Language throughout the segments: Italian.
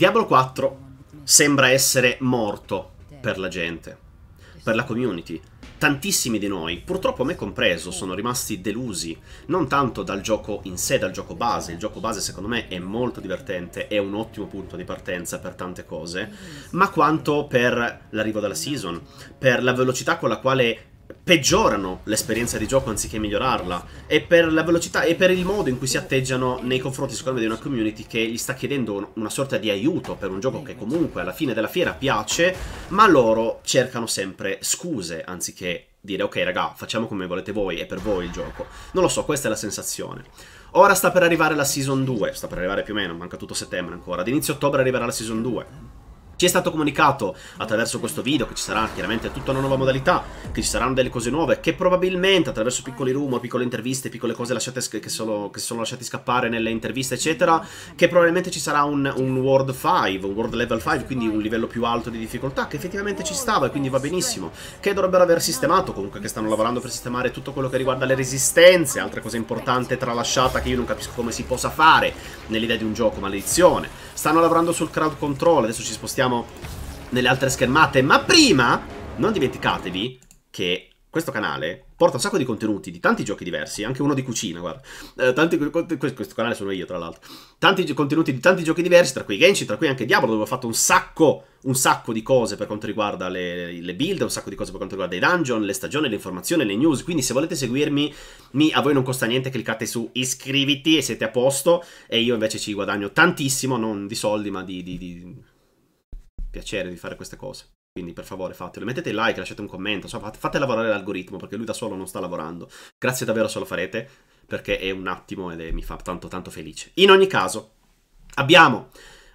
Diablo 4 sembra essere morto per la gente, per la community. Tantissimi di noi, purtroppo me compreso, sono rimasti delusi, non tanto dal gioco in sé, dal gioco base. Il gioco base secondo me è molto divertente, è un ottimo punto di partenza per tante cose, ma quanto per l'arrivo della season, per la velocità con la quale peggiorano l'esperienza di gioco anziché migliorarla, e per la velocità e per il modo in cui si atteggiano nei confronti secondo me di una community che gli sta chiedendo una sorta di aiuto per un gioco che comunque alla fine della fiera piace, ma loro cercano sempre scuse anziché dire ok raga, facciamo come volete voi, è per voi il gioco. Non lo so, questa è la sensazione. Ora sta per arrivare la season 2, sta per arrivare più o meno, manca tutto settembre ancora, ad inizio ottobre arriverà la season 2. Ci è stato comunicato attraverso questo video che ci sarà chiaramente tutta una nuova modalità, che ci saranno delle cose nuove, che probabilmente attraverso piccoli rumor, piccole interviste, piccole cose lasciate che sono lasciate scappare nelle interviste eccetera, che probabilmente ci sarà un World 5, un World Level 5, quindi un livello più alto di difficoltà, che effettivamente ci stava e quindi va benissimo, che dovrebbero aver sistemato, comunque che stanno lavorando per sistemare tutto quello che riguarda le resistenze, altra cosa importante tralasciata che io non capisco come si possa fare nell'idea di un gioco, maledizione. Stanno lavorando sul crowd control, adesso ci spostiamo nelle altre schermate, ma prima non dimenticatevi che questo canale porta un sacco di contenuti di tanti giochi diversi, anche uno di cucina, guarda, questo canale sono io tra l'altro, tanti contenuti di tanti giochi diversi, tra cui Genshin, tra cui anche Diablo, dove ho fatto un sacco di cose per quanto riguarda le build, un sacco di cose per quanto riguarda i dungeon, le stagioni, le informazioni, le news, quindi se volete seguirmi, a voi non costa niente, cliccate su iscriviti e siete a posto, e io invece ci guadagno tantissimo, non di soldi ma di piacere di fare queste cose, quindi per favore fatelo, mettete il like, lasciate un commento, insomma, fate lavorare l'algoritmo perché lui da solo non sta lavorando. Grazie davvero se lo farete, perché è un attimo ed mi fa tanto tanto felice. In ogni caso abbiamo,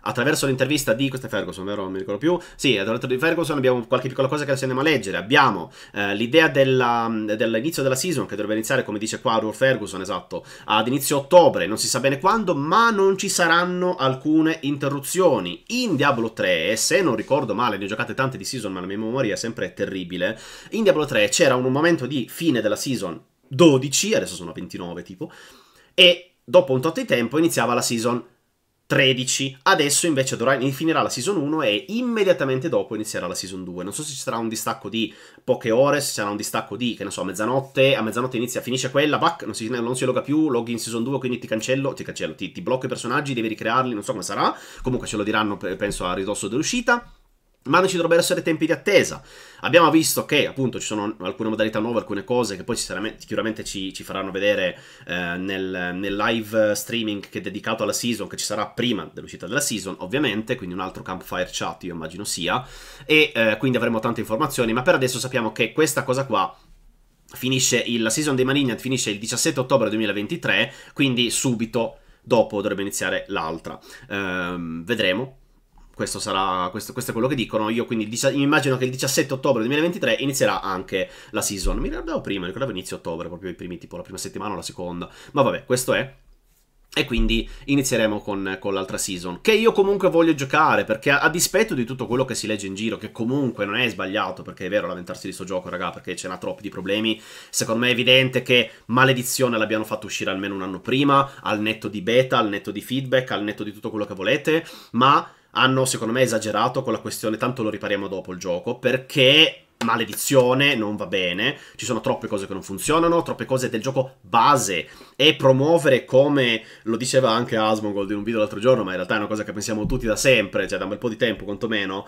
attraverso l'intervista di questa Fergusson, vero? Non mi ricordo più. Sì, attraverso di Fergusson abbiamo qualche piccola cosa che adesso andiamo a leggere. Abbiamo l'idea dell'inizio della season, che dovrebbe iniziare, come dice qua Rod Fergusson, esatto, ad inizio ottobre, non si sa bene quando, ma non ci saranno alcune interruzioni. In Diablo 3, e se non ricordo male, ne ho giocate tante di season, ma la mia memoria è sempre terribile, in Diablo 3 c'era un momento di fine della season 12, adesso sono a 29 tipo, e dopo un tot di tempo iniziava la season 13, adesso invece finirà la season 1 e immediatamente dopo inizierà la season 2. Non so se ci sarà un distacco di poche ore, se ci sarà un distacco di, che ne so, a mezzanotte inizia, finisce quella, back, non si loga più, loghi in season 2, quindi ti blocco i personaggi, devi ricrearli, non so come sarà, comunque ce lo diranno penso a ridosso dell'uscita. Ma non ci dovrebbero essere tempi di attesa. Abbiamo visto che appunto ci sono alcune modalità nuove, alcune cose che poi sicuramente ci faranno vedere nel live streaming che è dedicato alla season, che ci sarà prima dell'uscita della season ovviamente, quindi un altro campfire chat io immagino sia, e quindi avremo tante informazioni, ma per adesso sappiamo che questa cosa qua finisce, la season dei Malignant finisce il 17 ottobre 2023, quindi subito dopo dovrebbe iniziare l'altra, vedremo. Questo è quello che dicono, io quindi mi immagino che il 17 ottobre 2023 inizierà anche la season, mi ricordavo inizio ottobre, proprio i primi, tipo la prima settimana o la seconda, ma vabbè, questo è. E quindi inizieremo con l'altra season, che io comunque voglio giocare, perché a dispetto di tutto quello che si legge in giro, che comunque non è sbagliato, perché è vero lamentarsi di sto gioco, raga, perché ce n'ha troppi di problemi, secondo me è evidente che maledizione l'abbiano fatto uscire almeno un anno prima, al netto di beta, al netto di feedback, al netto di tutto quello che volete, ma hanno secondo me esagerato con la questione tanto lo ripariamo dopo il gioco, perché maledizione non va bene, ci sono troppe cose che non funzionano, troppe cose del gioco base, e promuovere, come lo diceva anche Asmongold in un video l'altro giorno, ma in realtà è una cosa che pensiamo tutti da sempre, cioè da un bel po' di tempo quantomeno,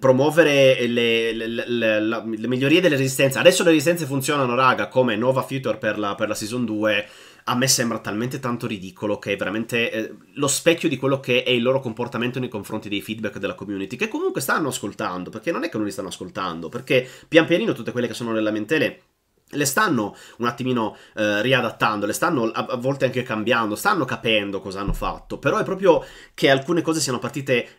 promuovere le migliorie delle resistenze. Adesso le resistenze funzionano raga come nuova feature per la season 2, a me sembra talmente tanto ridicolo che è veramente lo specchio di quello che è il loro comportamento nei confronti dei feedback della community, che comunque stanno ascoltando, perché non è che non li stanno ascoltando, perché pian pianino tutte quelle che sono le lamentele le stanno un attimino riadattando, le stanno a volte anche cambiando, stanno capendo cosa hanno fatto, però è proprio che alcune cose siano partite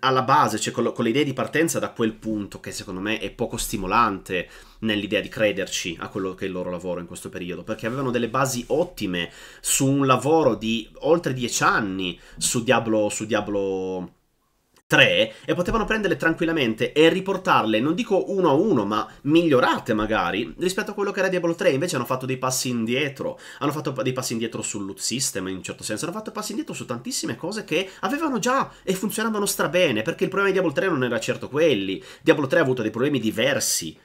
alla base, cioè con le idee di partenza da quel punto, che secondo me è poco stimolante nell'idea di crederci a quello che è il loro lavoro in questo periodo, perché avevano delle basi ottime su un lavoro di oltre 10 anni su Diablo 3 e potevano prenderle tranquillamente e riportarle, non dico uno a uno, ma migliorate magari rispetto a quello che era Diablo 3. Invece hanno fatto dei passi indietro, hanno fatto dei passi indietro sul loot system, in un certo senso hanno fatto passi indietro su tantissime cose che avevano già e funzionavano strabene, perché il problema di Diablo 3 non era certo quelli. Diablo 3 ha avuto dei problemi diversi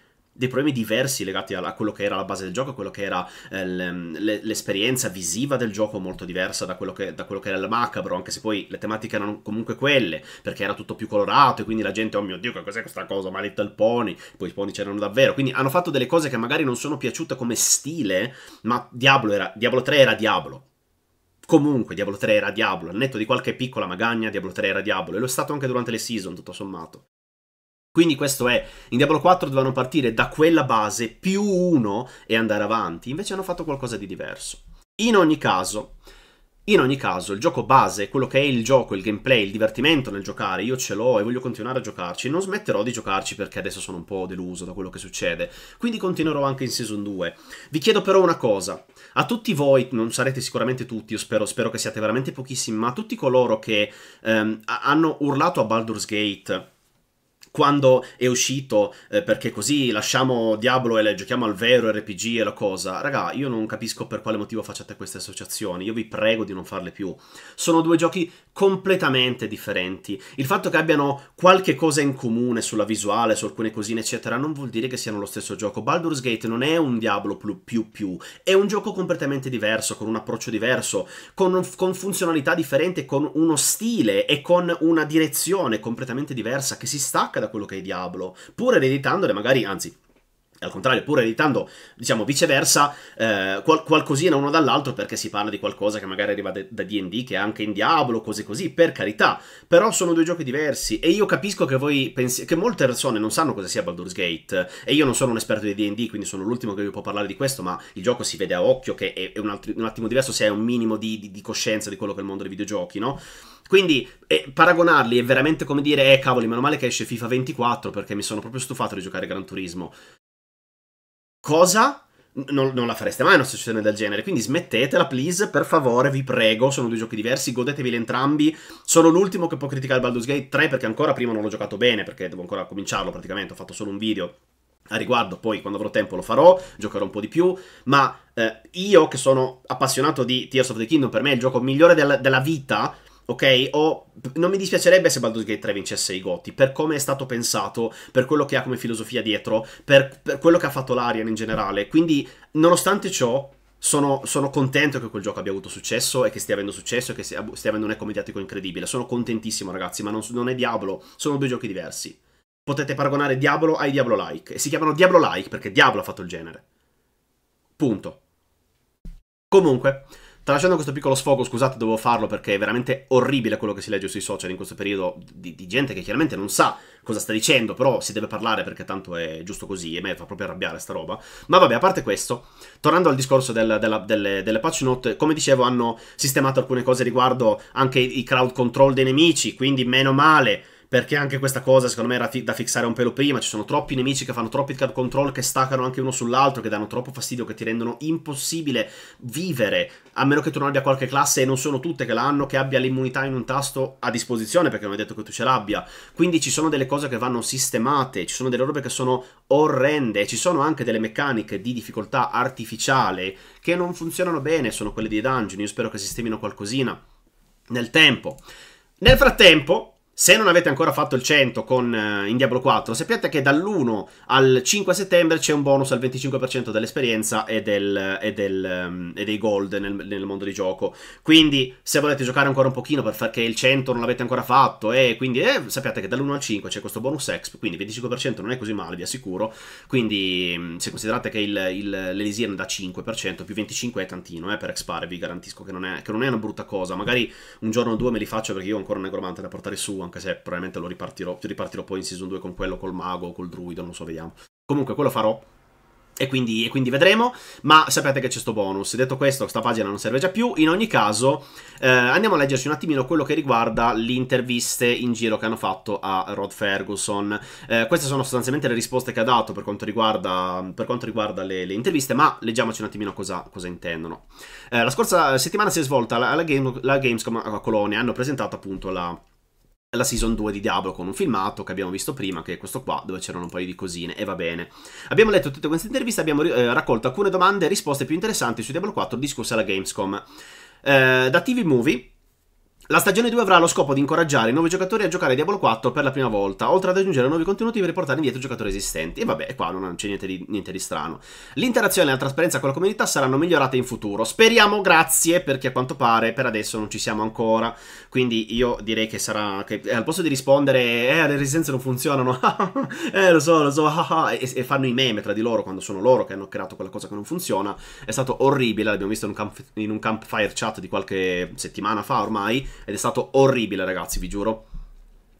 legati a quello che era la base del gioco, a quello che era l'esperienza visiva del gioco, molto diversa da quello che era il macabro, anche se poi le tematiche erano comunque quelle, perché era tutto più colorato e quindi la gente, oh mio Dio, che cos'è questa cosa, ma Little Pony, poi i pony c'erano davvero, quindi hanno fatto delle cose che magari non sono piaciute come stile, ma Diablo 3 era Diablo. Comunque Diablo 3 era Diablo, al netto di qualche piccola magagna, Diablo 3 era Diablo, e lo è stato anche durante le season, tutto sommato. Quindi questo è, in Diablo 4 dovevano partire da quella base più uno e andare avanti, invece hanno fatto qualcosa di diverso. In ogni caso, il gioco base, quello che è il gioco, il gameplay, il divertimento nel giocare, io ce l'ho e voglio continuare a giocarci, non smetterò di giocarci perché adesso sono un po' deluso da quello che succede, quindi continuerò anche in Season 2. Vi chiedo però una cosa, a tutti voi, non sarete sicuramente tutti, io spero che siate veramente pochissimi, ma a tutti coloro che hanno urlato a Baldur's Gate quando è uscito, perché così lasciamo Diablo e le giochiamo al vero RPG e la cosa, raga, io non capisco per quale motivo facciate queste associazioni, io vi prego di non farle più. Sono due giochi completamente differenti. Il fatto che abbiano qualche cosa in comune sulla visuale, su alcune cosine eccetera, non vuol dire che siano lo stesso gioco. Baldur's Gate non è un Diablo più, è un gioco completamente diverso, con un approccio diverso, con funzionalità differente, con uno stile e con una direzione completamente diversa, che si stacca da quello che è Diablo, pur ereditandole magari, anzi al contrario, pur ereditando, diciamo, viceversa, qualcosina uno dall'altro, perché si parla di qualcosa che magari arriva da D&D, che è anche in Diablo, cose così, per carità, però sono due giochi diversi, e io capisco che voi che molte persone non sanno cosa sia Baldur's Gate, e io non sono un esperto di D&D, quindi sono l'ultimo che vi può parlare di questo, ma il gioco si vede a occhio che è un attimo diverso se hai un minimo di coscienza di quello che è il mondo dei videogiochi, no? Quindi paragonarli è veramente come dire, cavoli, meno male che esce FIFA 24, perché mi sono proprio stufato di giocare Gran Turismo. Cosa? Non la fareste mai una situazione del genere, quindi smettetela, please, per favore, vi prego, sono due giochi diversi, godetevi entrambi. Sono l'ultimo che può criticare Baldur's Gate 3, perché ancora prima non l'ho giocato bene, perché devo ancora cominciarlo praticamente, ho fatto solo un video a riguardo, poi quando avrò tempo lo farò, giocherò un po' di più, ma io che sono appassionato di Tears of the Kingdom, per me è il gioco migliore della vita, ok? Non mi dispiacerebbe se Baldur's Gate 3 vincesse i GOTY, per come è stato pensato, per quello che ha come filosofia dietro, per quello che ha fatto l'Arian in generale. Quindi, nonostante ciò, sono contento che quel gioco abbia avuto successo e che stia avendo successo e che stia avendo un eco mediatico incredibile. Sono contentissimo, ragazzi, ma non è Diablo, sono due giochi diversi. Potete paragonare Diablo ai Diablo-like, e si chiamano Diablo-like perché Diablo ha fatto il genere. Punto. Comunque, tralasciando questo piccolo sfogo, scusate, dovevo farlo perché è veramente orribile quello che si legge sui social in questo periodo, di gente che chiaramente non sa cosa sta dicendo, però si deve parlare perché tanto è giusto così, e a me fa proprio arrabbiare sta roba. Ma vabbè, a parte questo, tornando al discorso delle patch note, come dicevo hanno sistemato alcune cose riguardo anche i crowd control dei nemici, quindi meno male, perché anche questa cosa secondo me era da fissare un pelo prima. Ci sono troppi nemici che fanno troppi crowd control, che staccano anche uno sull'altro, che danno troppo fastidio, che ti rendono impossibile vivere, a meno che tu non abbia qualche classe, e non sono tutte che la hanno, che abbia l'immunità in un tasto a disposizione, perché non è detto che tu ce l'abbia. Quindi ci sono delle cose che vanno sistemate, ci sono delle robe che sono orrende, ci sono anche delle meccaniche di difficoltà artificiale che non funzionano bene, sono quelle dei dungeon. Io spero che sistemino qualcosina nel tempo. Nel frattempo, se non avete ancora fatto il 100 in Diablo 4, sappiate che dall'1 al 5 settembre c'è un bonus al 25% dell'esperienza e dei gold nel mondo di gioco. Quindi se volete giocare ancora un pochino perché il 100 non l'avete ancora fatto, e quindi sappiate che dall'1 al 5 c'è questo bonus exp, quindi 25% non è così male, vi assicuro. Quindi se considerate che l'Elysium da 5%, più 25 è tantino per expare, vi garantisco che non è una brutta cosa. Magari un giorno o due me li faccio, perché io ho ancora un negromante da portare su, anche se probabilmente lo ripartirò poi in season 2 con quello, col mago o col druido, non so, vediamo. Comunque quello farò, e quindi vedremo, ma sapete che c'è sto bonus. Detto questo, questa pagina non serve già più. In ogni caso, andiamo a leggerci un attimino quello che riguarda le interviste in giro che hanno fatto a Rod Fergusson. Queste sono sostanzialmente le risposte che ha dato per quanto riguarda le interviste, ma leggiamoci un attimino cosa intendono. La scorsa settimana si è svolta la Gamescom a Colonia, hanno presentato appunto la la season 2 di Diablo con un filmato che abbiamo visto prima, che è questo qua, dove c'erano un paio di cosine, e va bene. Abbiamo letto tutte queste interviste, abbiamo raccolto alcune domande e risposte più interessanti su Diablo 4 discusse alla Gamescom. Da TV Movie, la stagione 2 avrà lo scopo di incoraggiare i nuovi giocatori a giocare Diablo 4 per la prima volta, oltre ad aggiungere nuovi contenuti per portare indietro giocatori esistenti. E vabbè, qua non c'è niente di strano. L'interazione e la trasparenza con la comunità saranno migliorate in futuro. Speriamo, grazie, perché a quanto pare per adesso non ci siamo ancora. Quindi io direi che sarà... che al posto di rispondere, le resistenze non funzionano, lo so, e fanno i meme tra di loro quando sono loro che hanno creato quella cosa che non funziona. È stato orribile, l'abbiamo visto in un campfire chat di qualche settimana fa ormai, ed è stato orribile, ragazzi, vi giuro.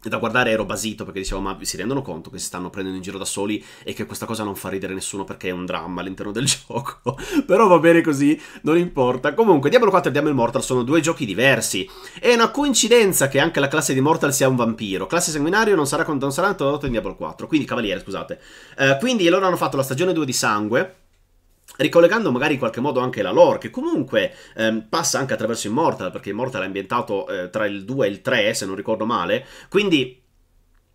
E da guardare ero basito, perché dicevo, ma si rendono conto che si stanno prendendo in giro da soli e che questa cosa non fa ridere nessuno perché è un dramma all'interno del gioco. Però va bene così, non importa. Comunque, Diablo 4 e Diablo Immortal sono due giochi diversi. È una coincidenza che anche la classe di Immortal sia un vampiro. Classe sanguinario non sarà introdotto in Diablo 4, quindi cavaliere, scusate. Quindi loro hanno fatto la stagione 2 di sangue, ricollegando magari in qualche modo anche la lore, che comunque passa anche attraverso Immortal, perché Immortal è ambientato tra il 2 e il 3, se non ricordo male, quindi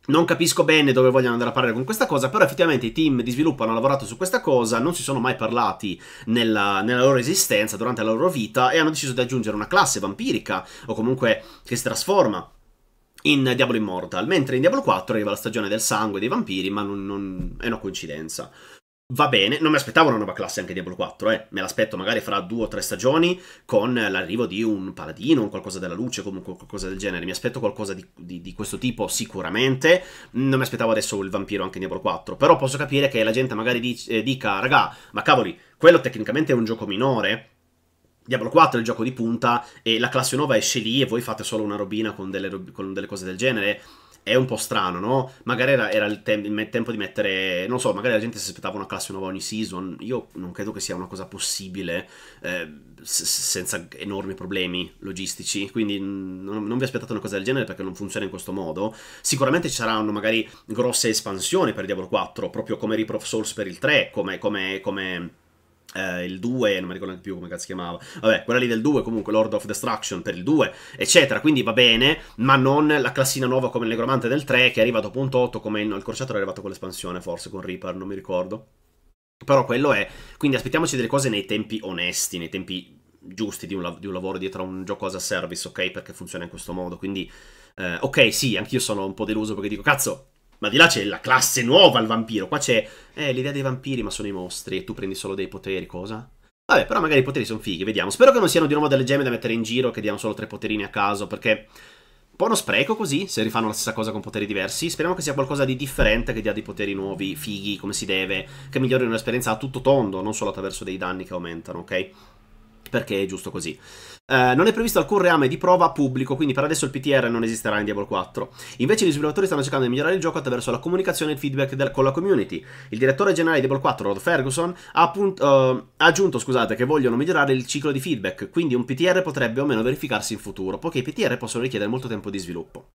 non capisco bene dove vogliono andare a parlare con questa cosa, però effettivamente i team di sviluppo hanno lavorato su questa cosa, non si sono mai parlati nella loro esistenza, durante la loro vita, e hanno deciso di aggiungere una classe vampirica, o comunque che si trasforma, in Diablo Immortal, mentre in Diablo 4 arriva la stagione del sangue dei vampiri, ma non è una coincidenza. Va bene, non mi aspettavo una nuova classe anche Diablo 4, me l'aspetto magari fra 2 o 3 stagioni con l'arrivo di un paladino, un qualcosa della luce, comunque qualcosa del genere, mi aspetto qualcosa di questo tipo sicuramente, non mi aspettavo adesso il vampiro anche in Diablo 4, però posso capire che la gente magari dica, raga, ma cavoli, quello tecnicamente è un gioco minore, Diablo 4 è il gioco di punta e la classe nuova esce lì e voi fate solo una robina con delle cose del genere. È un po' strano, no? Magari era il tempo di mettere... non so, magari la gente si aspettava una classe nuova ogni season. Io non credo che sia una cosa possibile senza enormi problemi logistici. Quindi non vi aspettate una cosa del genere perché non funziona in questo modo. Sicuramente ci saranno magari grosse espansioni per Diablo 4, proprio come Reaper of Souls per il 3, il 2, non mi ricordo più come cazzo si chiamava, vabbè, quella lì del 2, comunque Lord of Destruction per il 2, eccetera, quindi va bene, ma non la classina nuova come il negromante del 3 che è arrivato punto 8, come il crociatore è arrivato con l'espansione forse, con Reaper, non mi ricordo, però quello è, quindi aspettiamoci delle cose nei tempi onesti, nei tempi giusti di un lavoro dietro a un gioco as a service, ok, perché funziona in questo modo, quindi ok, sì, anch'io sono un po' deluso perché dico, cazzo, ma di là c'è la classe nuova, il vampiro. Qua c'è l'idea dei vampiri, ma sono i mostri. E tu prendi solo dei poteri, cosa? Vabbè, però magari i poteri sono fighi, vediamo. Spero che non siano di nuovo delle gemme da mettere in giro, che diano solo 3 poterini a caso, perché... un po' uno spreco così, se rifanno la stessa cosa con poteri diversi. Speriamo che sia qualcosa di differente, che dia dei poteri nuovi, fighi, come si deve, che migliorino l'esperienza a tutto tondo, non solo attraverso dei danni che aumentano, ok? Perché è giusto così. Non è previsto alcun reame di prova pubblico, quindi per adesso il PTR non esisterà in Diablo 4. Invece gli sviluppatori stanno cercando di migliorare il gioco attraverso la comunicazione e il feedback con la community. Il direttore generale di Diablo 4, Rod Fergusson, ha aggiunto, scusate, che vogliono migliorare il ciclo di feedback, quindi un PTR potrebbe o meno verificarsi in futuro, poiché i PTR possono richiedere molto tempo di sviluppo.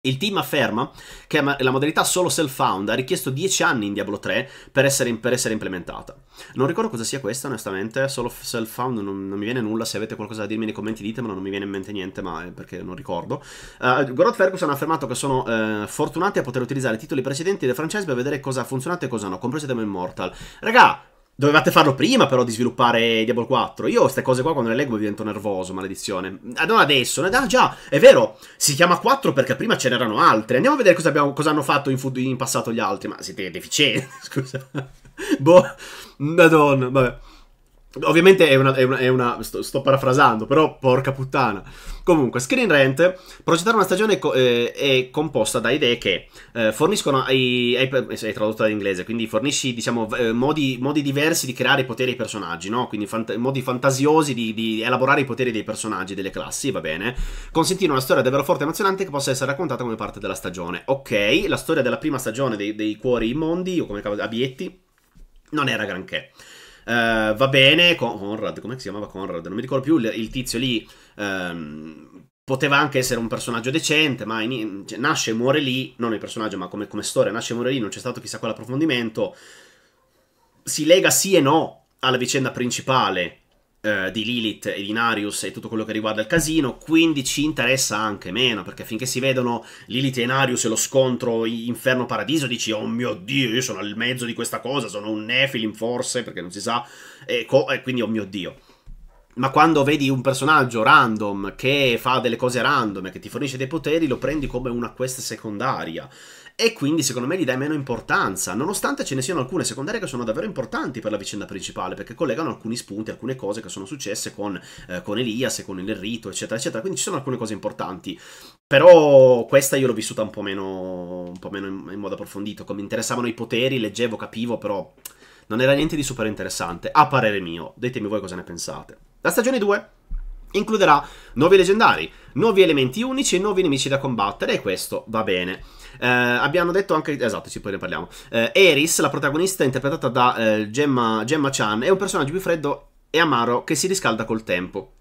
Il team afferma che la modalità solo self-found ha richiesto 10 anni in Diablo 3 per essere implementata. Non ricordo cosa sia questa, onestamente, solo self-found non mi viene nulla, se avete qualcosa da dirmi nei commenti ditemelo, non mi viene in mente niente, ma perché non ricordo. Rod Fergusson ha affermato che sono fortunati a poter utilizzare i titoli precedenti del franchise per vedere cosa ha funzionato e cosa no, compreso Diablo Immortal. Raga, dovevate farlo prima però di sviluppare Diablo 4. Io queste cose qua quando le leggo divento nervoso, maledizione. Ah, non adesso, ah già, è vero, si chiama 4 perché prima ce n'erano altre. Andiamo a vedere cosa hanno fatto in passato gli altri. Ma siete deficienti, scusa. Boh, madonna, vabbè. Ovviamente sto parafrasando, però porca puttana. Comunque, Screen Rant, progettare una stagione è composta da idee che forniscono è tradotta dall'inglese, quindi fornisci, diciamo, modi diversi di creare i poteri ai personaggi, no? Quindi modi fantasiosi di elaborare i poteri dei personaggi, delle classi, va bene. Consentire una storia davvero forte e emozionante che possa essere raccontata come parte della stagione. Ok, la storia della prima stagione dei cuori immondi, o come abietti, non era granché. Va bene, Conrad, come si chiamava Conrad? Non mi ricordo più, il tizio lì poteva anche essere un personaggio decente, ma nasce e muore lì, non il personaggio ma come storia, nasce e muore lì, non c'è stato chissà quell'approfondimento, si lega sì e no alla vicenda principale di Lilith e di Narius e tutto quello che riguarda il casino, quindi ci interessa anche meno, perché finché si vedono Lilith e Narius e lo scontro inferno-paradiso dici oh mio Dio, io sono al mezzo di questa cosa, sono un Nephilim forse, perché non si sa, e quindi oh mio Dio. Ma quando vedi un personaggio random che fa delle cose random e che ti fornisce dei poteri, lo prendi come una quest secondaria. E quindi secondo me gli dai meno importanza, nonostante ce ne siano alcune secondarie che sono davvero importanti per la vicenda principale, perché collegano alcuni spunti, alcune cose che sono successe con Elias e con il rito, eccetera, eccetera. Quindi ci sono alcune cose importanti. Però questa io l'ho vissuta un po' meno in modo approfondito. Mi interessavano i poteri, leggevo, capivo, però non era niente di super interessante, a parere mio. Ditemi voi cosa ne pensate. La stagione 2 includerà nuovi leggendari, nuovi elementi unici e nuovi nemici da combattere, e questo va bene. Abbiamo detto anche, esatto, sì, poi ne parliamo. Eris, la protagonista interpretata da Gemma Chan, è un personaggio più freddo e amaro che si riscalda col tempo,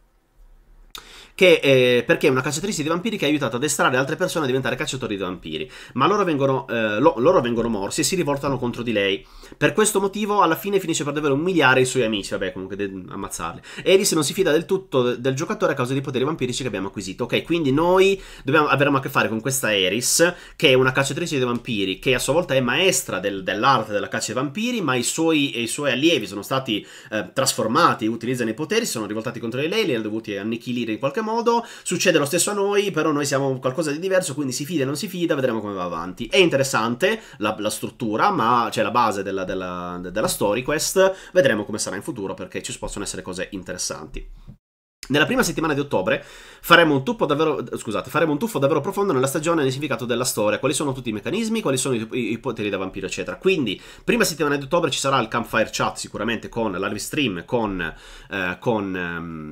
perché è una cacciatrice di vampiri che ha aiutato ad addestrare altre persone a diventare cacciatori di vampiri, ma loro vengono morsi e si rivoltano contro di lei. Per questo motivo alla fine finisce per dover umiliare i suoi amici, vabbè, comunque ammazzarli. Eris non si fida del tutto del giocatore a causa dei poteri vampirici che abbiamo acquisito. Ok, quindi noi avremo a che fare con questa Eris, che è una cacciatrice di vampiri, che a sua volta è maestra dell'arte della caccia ai vampiri, ma i suoi allievi sono stati trasformati, utilizzano i poteri, sono rivoltati contro di lei, li hanno dovuti annichilire in qualche modo. Succede lo stesso a noi, però noi siamo qualcosa di diverso, quindi si fida e non si fida, vedremo come va avanti. È interessante la struttura, ma c'è la base della story quest, vedremo come sarà in futuro, perché ci possono essere cose interessanti. Nella prima settimana di ottobre faremo un tuffo davvero, profondo nella stagione, nel significato della storia, quali sono tutti i meccanismi, quali sono i poteri da vampiro, eccetera. Quindi, prima settimana di ottobre ci sarà il campfire chat sicuramente, con la live stream, con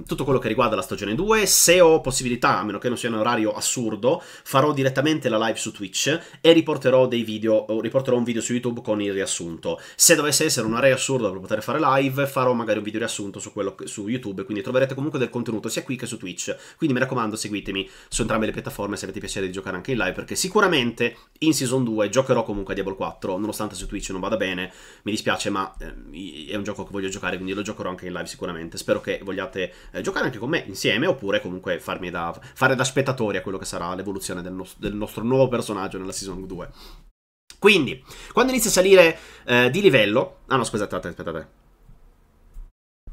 tutto quello che riguarda la stagione 2. Se ho possibilità, a meno che non sia un orario assurdo, farò direttamente la live su Twitch e riporterò dei video, riporterò un video su YouTube con il riassunto. Se dovesse essere un orario assurdo per poter fare live, farò magari un video riassunto su YouTube, quindi troverete comunque del contenuto sia qui che su Twitch, quindi mi raccomando, seguitemi su entrambe le piattaforme se avete piacere di giocare anche in live, perché sicuramente in Season 2 giocherò comunque a Diablo 4, nonostante su Twitch non vada bene, mi dispiace, ma è un gioco che voglio giocare, quindi lo giocherò anche in live sicuramente. Spero che vogliate giocare anche con me insieme, oppure comunque fare da spettatori a quello che sarà l'evoluzione del nostro nuovo personaggio nella Season 2. Quindi, quando inizia a salire di livello... Ah no, scusate, aspettate.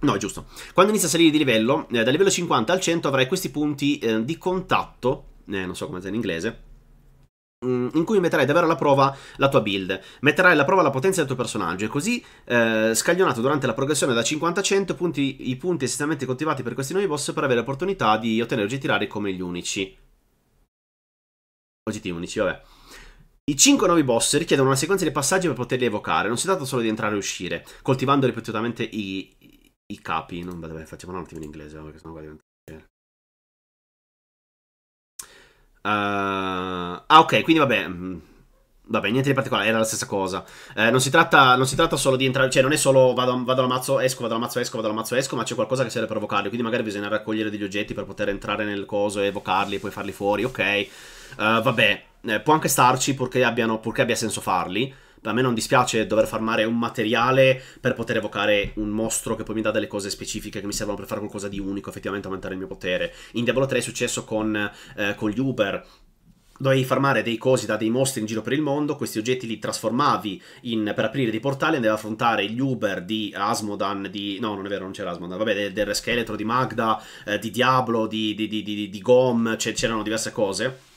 No, è giusto. Quando inizia a salire di livello, dal livello 50 al 100 avrai questi punti di contatto, non so come sia in inglese, in cui metterai davvero alla prova la tua build, metterai alla prova la potenza del tuo personaggio, e così scaglionato durante la progressione da 50 a 100 i punti estremamente coltivati per questi nuovi boss, per avere l'opportunità di ottenere oggetti rari come gli unici. Oggetti unici, vabbè. I 5 nuovi boss richiedono una sequenza di passaggi per poterli evocare, non si tratta solo di entrare e uscire, coltivando ripetutamente i capi. Non vabbè, facciamo un attimo in inglese, perché sennò qua diventa... ah ok, quindi vabbè, vabbè, niente di particolare, era la stessa cosa. Non si tratta solo di entrare, cioè non è solo vado all'ammazzo, esco, vado all'ammazzo, esco, vado all'ammazzo, esco, ma c'è qualcosa che serve per evocarli, quindi magari bisogna raccogliere degli oggetti per poter entrare nel coso e evocarli e poi farli fuori, ok. Vabbè, può anche starci, purché abbia senso farli. A me non dispiace dover farmare un materiale per poter evocare un mostro che poi mi dà delle cose specifiche che mi servono per fare qualcosa di unico, effettivamente aumentare il mio potere. In Diablo 3 è successo con gli Uber. Dovevi farmare dei cosi da dei mostri in giro per il mondo, questi oggetti li trasformavi per aprire dei portali, andavi ad affrontare gli Uber di Asmodan, no, non è vero, non c'era Asmodan, vabbè, del Re Scheletro, di Magda, di Diablo, di Gom, c'erano diverse cose.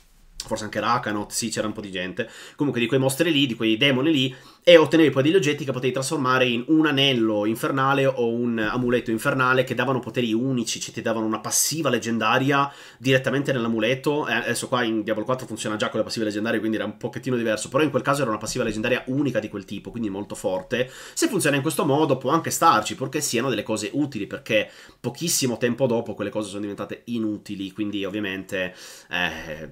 Forse anche Rakanoth, sì, c'era un po' di gente. Comunque di quei mostri lì, di quei demoni lì, e ottenevi poi degli oggetti che potevi trasformare in un anello infernale o un amuleto infernale che davano poteri unici, ti davano una passiva leggendaria direttamente nell'amuleto. Adesso qua in Diablo 4 funziona già con le passive leggendarie, quindi era un pochettino diverso, però in quel caso era una passiva leggendaria unica di quel tipo, quindi molto forte. Se funziona in questo modo può anche starci, purché siano delle cose utili, perché pochissimo tempo dopo quelle cose sono diventate inutili, quindi ovviamente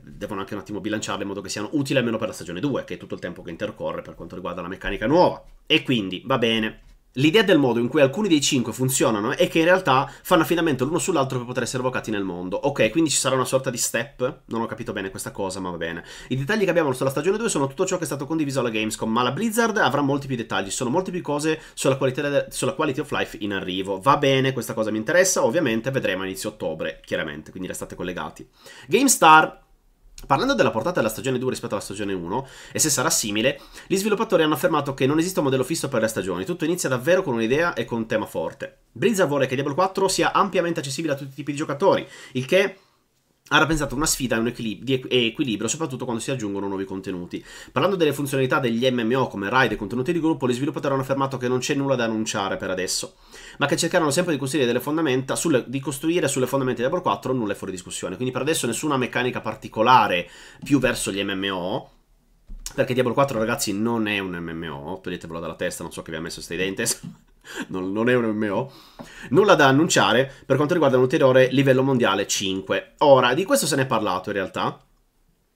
devono anche un attimo bilanciarle in modo che siano utili almeno per la stagione 2, che è tutto il tempo che intercorre per quanto riguarda la meccanica nuova. E quindi va bene, L'idea del modo in cui alcuni dei 5 funzionano è che in realtà fanno affidamento l'uno sull'altro per poter essere evocati nel mondo. Ok, quindi ci sarà una sorta di step? Non ho capito bene questa cosa, ma va bene. I dettagli che abbiamo sulla stagione 2 sono tutto ciò che è stato condiviso alla Gamescom, ma la Blizzard avrà molti più dettagli, sono molte più cose sulla quality of life in arrivo. Va bene, questa cosa mi interessa, ovviamente vedremo a inizio ottobre, chiaramente, quindi restate collegati. GameStar... Parlando della portata della stagione 2 rispetto alla stagione 1, e se sarà simile, gli sviluppatori hanno affermato che non esiste un modello fisso per le stagioni, tutto inizia davvero con un'idea e con un tema forte. Blizzard vuole che Diablo 4 sia ampiamente accessibile a tutti i tipi di giocatori, il che ha rappresentato una sfida e un equilibrio, soprattutto quando si aggiungono nuovi contenuti. Parlando delle funzionalità degli MMO come raid e contenuti di gruppo, gli sviluppatori hanno affermato che non c'è nulla da annunciare per adesso, ma che cercarono sempre di costruire delle fondamenta sulle fondamenta di Diablo 4, nulla è fuori discussione. Quindi per adesso nessuna meccanica particolare più verso gli MMO, perché Diablo 4, ragazzi, non è un MMO, toglietevelo dalla testa, non so che vi ha messo questa idea in testa. Non è un MMO. Nulla da annunciare per quanto riguarda un ulteriore livello mondiale 5. Ora, di questo se ne è parlato in realtà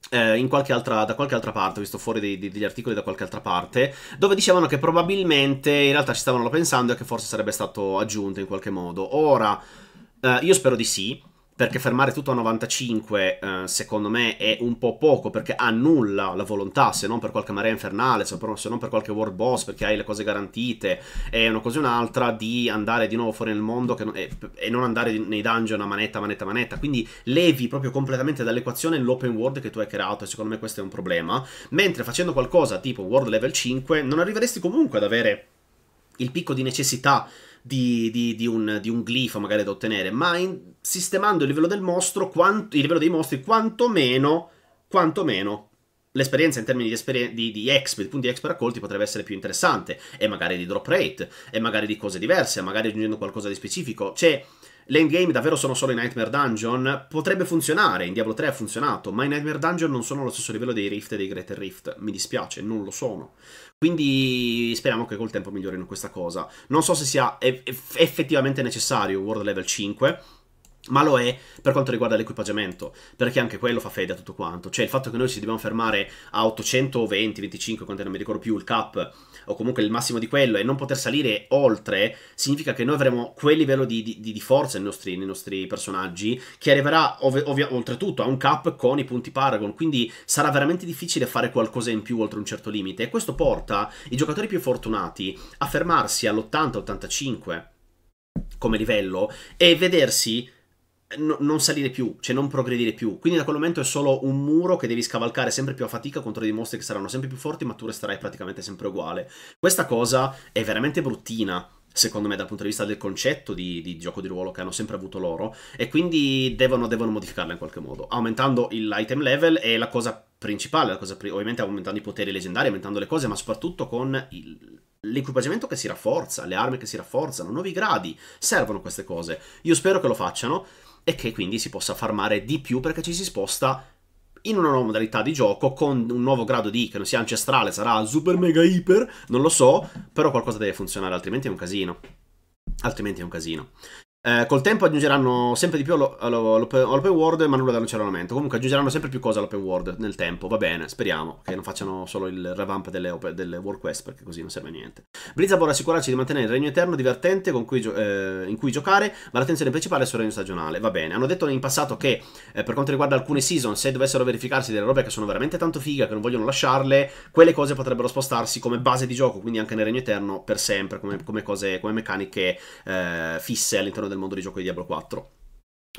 da qualche altra parte, ho visto fuori degli articoli da qualche altra parte, dove dicevano che probabilmente in realtà ci stavano pensando e che forse sarebbe stato aggiunto in qualche modo. Ora, io spero di sì, perché fermare tutto a 95 secondo me è un po' poco, perché annulla la volontà, se non per qualche marea infernale, se non per qualche world boss, perché hai le cose garantite, è una cosa e un'altra, di andare di nuovo fuori nel mondo e non andare nei dungeon a manetta. Quindi levi proprio completamente dall'equazione l'open world che tu hai creato, e secondo me questo è un problema. Mentre facendo qualcosa tipo world level 5 non arriveresti comunque ad avere il picco di necessità di un glifo magari da ottenere, ma sistemando il livello del mostro, il livello dei mostri, quantomeno l'esperienza in termini di exp, di punti exp raccolti, potrebbe essere più interessante, e magari di drop rate, e magari di cose diverse, magari aggiungendo qualcosa di specifico. Cioè, l'endgame davvero sono solo i Nightmare Dungeon? Potrebbe funzionare, in Diablo 3 ha funzionato, ma i Nightmare Dungeon non sono allo stesso livello dei Rift e dei Greater Rift, mi dispiace, non lo sono. Quindi speriamo che col tempo migliorino questa cosa. Non so se sia effettivamente necessario World Level 5, ma lo è per quanto riguarda l'equipaggiamento, perché anche quello fa fede a tutto quanto. Cioè il fatto che noi ci dobbiamo fermare a 820, 25, quanto non mi ricordo più, il cap, o comunque il massimo di quello, e non poter salire oltre, significa che noi avremo quel livello di forza nei nostri personaggi, che arriverà oltretutto a un cap con i punti paragon, quindi sarà veramente difficile fare qualcosa in più oltre un certo limite, e questo porta i giocatori più fortunati a fermarsi all'80-85 come livello e vedersi non salire più, cioè non progredire più. Quindi da quel momento è solo un muro che devi scavalcare sempre più a fatica contro dei mostri che saranno sempre più forti, ma tu resterai praticamente sempre uguale. Questa cosa è veramente bruttina, secondo me, dal punto di vista del concetto di gioco di ruolo che hanno sempre avuto loro, e quindi devono modificarla in qualche modo. Aumentando l'item level è la cosa principale, ovviamente aumentando i poteri leggendari, aumentando le cose, ma soprattutto con l'equipaggiamento che si rafforza, le armi che si rafforzano, nuovi gradi, servono queste cose. Io spero che lo facciano, e che quindi si possa farmare di più, perché ci si sposta in una nuova modalità di gioco con un nuovo grado di, che non sia ancestrale, sarà super mega iper, non lo so, però qualcosa deve funzionare, altrimenti è un casino. Altrimenti è un casino. Col tempo aggiungeranno sempre di più all'open world, ma nulla da annunciare al momento. Comunque aggiungeranno sempre più cose all'open world nel tempo, va bene, speriamo che non facciano solo il revamp delle world quest, perché così non serve a niente. Blizzard vuole assicurarci di mantenere il regno eterno divertente in cui giocare, ma l'attenzione principale è sul regno stagionale, va bene. Hanno detto in passato che per quanto riguarda alcune season, se dovessero verificarsi delle robe che sono veramente tanto figa, che non vogliono lasciarle, quelle cose potrebbero spostarsi come base di gioco, quindi anche nel regno eterno per sempre, come meccaniche fisse all'interno del mondo di gioco di Diablo 4.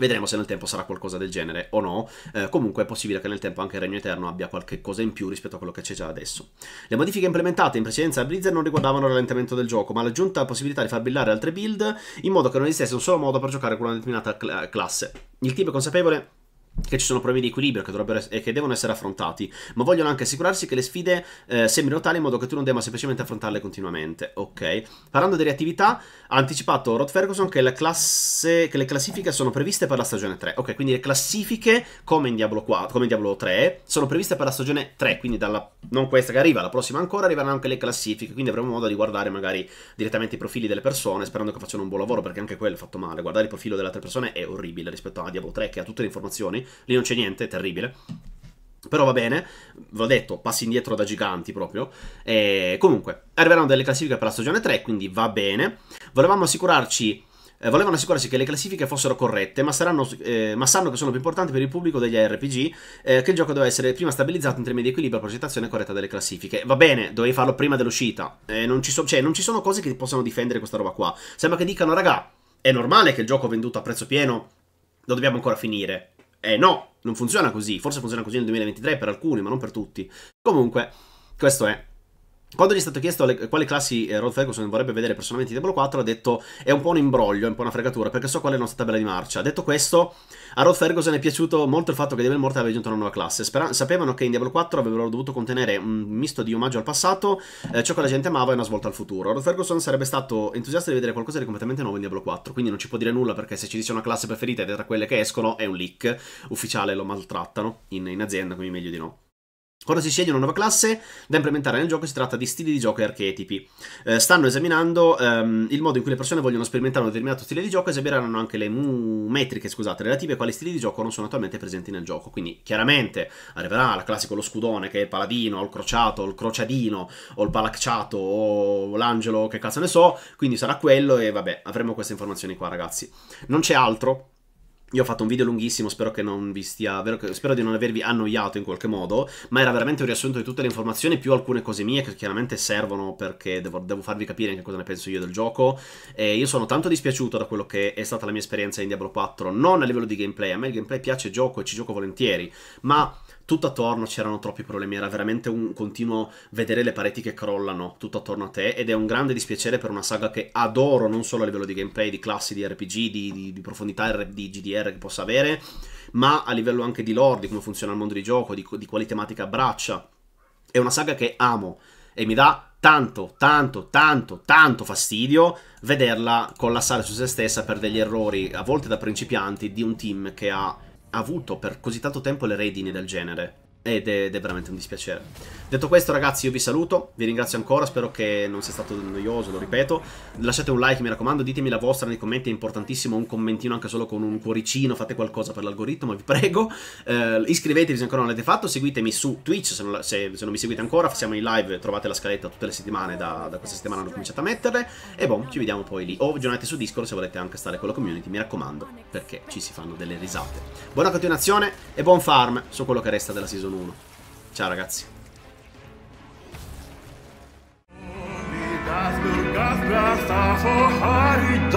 Vedremo se nel tempo sarà qualcosa del genere o no. Comunque è possibile che nel tempo anche il Regno Eterno abbia qualche cosa in più rispetto a quello che c'è già adesso. Le modifiche implementate in precedenza a Blizzard non riguardavano il rallentamento del gioco, ma l'aggiunta possibilità di far brillare altre build in modo che non esistesse un solo modo per giocare con una determinata classe. Il team è consapevole che ci sono problemi di equilibrio che devono essere affrontati, ma vogliono anche assicurarsi che le sfide sembrino tali in modo che tu non debba semplicemente affrontarle continuamente. Ok, parlando delle attività, ha anticipato Rod Fergusson che le classifiche sono previste per la stagione 3. Ok, quindi le classifiche come in Diablo 3 sono previste per la stagione 3, quindi non questa che arriva, la prossima ancora, arriveranno anche le classifiche, quindi avremo modo di guardare magari direttamente i profili delle persone, sperando che facciano un buon lavoro, perché anche quello è fatto male. Guardare il profilo delle altre persone è orribile rispetto a Diablo 3, che ha tutte le informazioni. Lì non c'è niente, è terribile. Però va bene, ve l'ho detto, passi indietro da giganti proprio. E comunque, arriveranno delle classifiche per la stagione 3, quindi va bene. Volevano assicurarsi che le classifiche fossero corrette, ma sanno che sono più importanti per il pubblico degli ARPG, che il gioco doveva essere prima stabilizzato in termini di equilibrio e progettazione corretta delle classifiche. Va bene, dovevi farlo prima dell'uscita. Non ci sono cose che possano difendere questa roba qua. Sembra che dicano, raga, è normale che il gioco venduto a prezzo pieno lo dobbiamo ancora finire. No, non funziona così. Forse funziona così nel 2023 per alcuni, ma non per tutti. Comunque, questo è. Quando gli è stato chiesto quali classi Rod Fergusson vorrebbe vedere personalmente in Diablo 4, ha detto è un po' un imbroglio, è un po' una fregatura, perché so qual è la nostra tabella di marcia. Detto questo, a Rod Fergusson è piaciuto molto il fatto che Diablo Immortal aveva aggiunto una nuova classe. Sapevano che in Diablo 4 avrebbero dovuto contenere un misto di omaggio al passato, ciò che la gente amava e una svolta al futuro. Rod Fergusson sarebbe stato entusiasta di vedere qualcosa di completamente nuovo in Diablo 4, quindi non ci può dire nulla, perché se ci dice una classe preferita ed è tra quelle che escono, è un leak ufficiale, lo maltrattano in azienda, quindi meglio di no. Quando si sceglie una nuova classe da implementare nel gioco si tratta di stili di gioco e archetipi. Stanno esaminando il modo in cui le persone vogliono sperimentare un determinato stile di gioco e esamineranno anche le metriche, scusate, relative a quali stili di gioco non sono attualmente presenti nel gioco. Quindi chiaramente arriverà la classe con lo scudone che è il paladino, o il crociato, o il crociadino, o il palacciato, o l'angelo, che cazzo ne so, quindi sarà quello e vabbè, avremo queste informazioni qua, ragazzi. Non c'è altro. Io ho fatto un video lunghissimo, spero che non vi stia, spero di non avervi annoiato in qualche modo, ma era veramente un riassunto di tutte le informazioni, più alcune cose mie che chiaramente servono perché devo farvi capire anche cosa ne penso io del gioco. E io sono tanto dispiaciuto da quello che è stata la mia esperienza in Diablo 4, non a livello di gameplay, a me il gameplay piace, gioco e ci gioco volentieri, ma tutto attorno c'erano troppi problemi, era veramente un continuo vedere le pareti che crollano tutto attorno a te, ed è un grande dispiacere per una saga che adoro, non solo a livello di gameplay, di classi, di RPG, di profondità, di GDR che possa avere, ma a livello anche di lore, di come funziona il mondo di gioco, di quali tematiche abbraccia. È una saga che amo e mi dà tanto, tanto, tanto, tanto fastidio vederla collassare su se stessa per degli errori, a volte da principianti, di un team che ha avuto per così tanto tempo le redini del genere, ed è veramente un dispiacere. Detto questo, ragazzi, io vi saluto, vi ringrazio ancora, spero che non sia stato noioso, lo ripeto, lasciate un like, mi raccomando, ditemi la vostra nei commenti, è importantissimo un commentino anche solo con un cuoricino, fate qualcosa per l'algoritmo, vi prego. Iscrivetevi se ancora non l'avete fatto, seguitemi su Twitch se non mi seguite ancora, siamo in live, trovate la scaletta tutte le settimane, da questa settimana hanno cominciato a metterle, e boh, ci vediamo poi lì, o aggiornate su Discord se volete anche stare con la community, mi raccomando, perché ci si fanno delle risate. Buona continuazione e buon farm su quello che resta della season 1. Ciao ragazzi. Gaz, gaz, gaz, gaz,